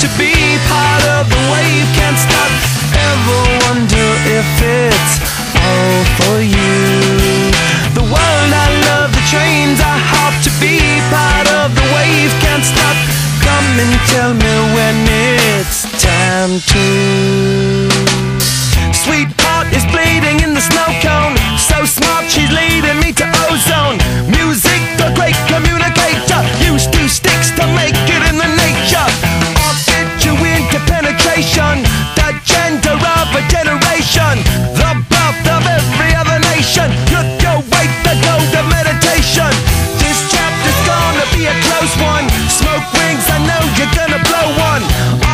to be part of the wave. Can't stop, ever wonder if it's all for you. The world I love, the trains I hop, to be part of the wave. Can't stop, come and tell me when it's time to. Sweetheart is bleeding in the snow cone, so smart she's leading me to ozone. Music, the great communicator, used two sticks to make it in the nature. I'll get you into penetration, the gender of a generation, the birth of every other nation. Look your way, the gold of meditation. This chapter's gonna be a close one. Smoke rings, I know you're gonna blow one.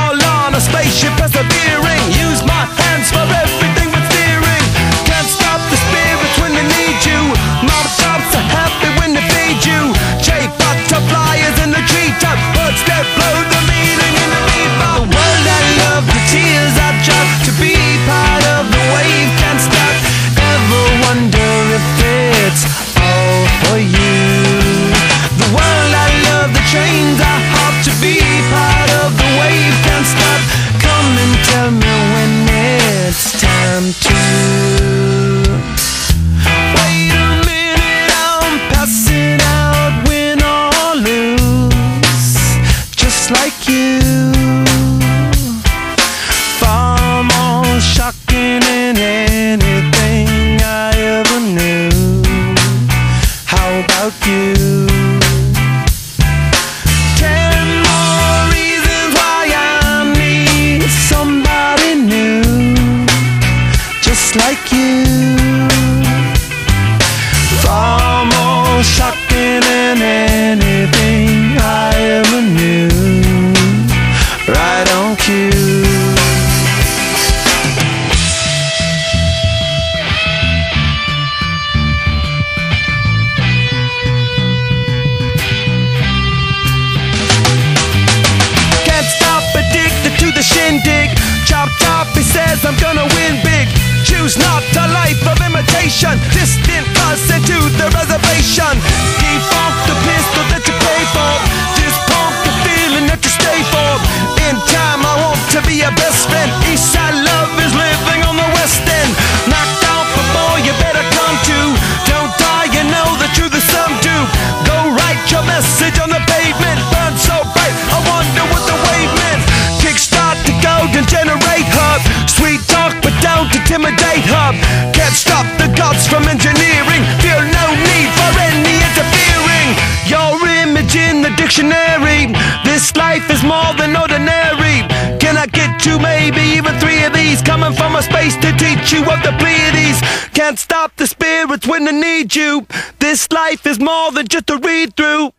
All on a spaceship persevering, use my hands for everything but steering. Can't stop the spirits when they need you. Mom stops are happy when they feed you. Jay butterflies in the treetop, birds that blow the meaning in the leaper. The world I love, the tears I drop, to be part of the wave. Can't stop, ever wonder if it's all for you. The world I love, the trains I hop, to be part of the wave. Can't stop, come and tell me when it's time to. Can't stop the spirits when they need you. This life is more than just a read-through.